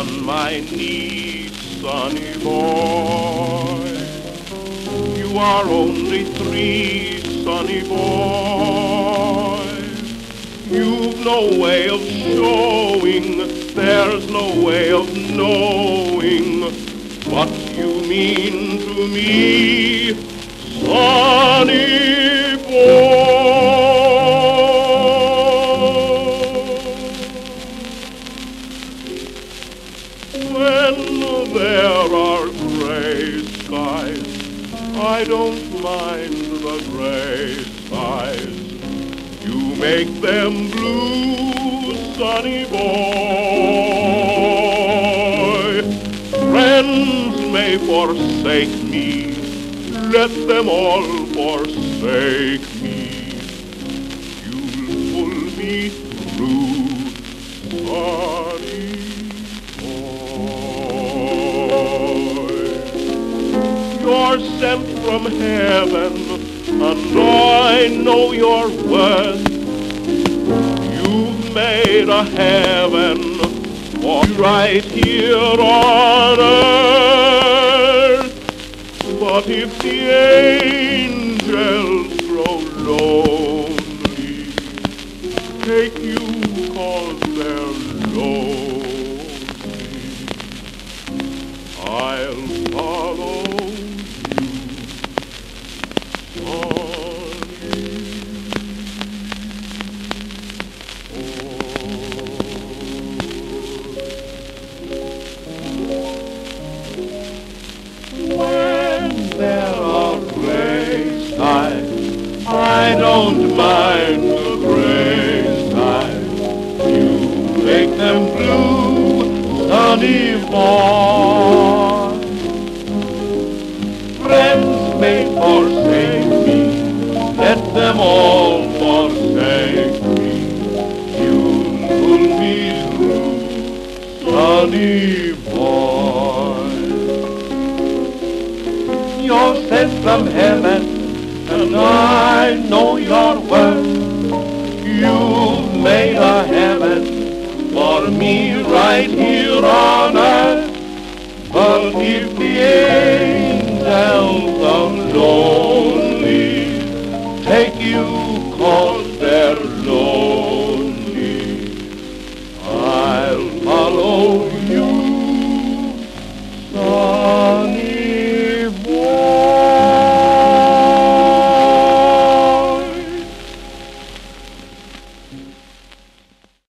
on my knees, Sonny Boy. You are only 3, Sonny Boy. You've no way of showing, there's no way of knowing what you mean to me, Sonny Boy. When there are gray skies, I don't mind the gray skies. You make them blue, Sonny Boy. Friends may forsake me, let them all forsake me. You'll pull me through, Sonny Boy. You're sent from heaven, and I know your worth. You've made a heaven for right here on earth. But if the angels grow lonely, take you 'cause they're lonely. I'll follow I don't mind the gray skies. You make them blue, Sonny Boy. Friends may forsake me, let them all forsake me. You'll pull me through, Sonny Boy. You're sent from heaven, and I know your worth. You've made a heaven for me right here on earth. But if the angels are lonely, take you 'cause they're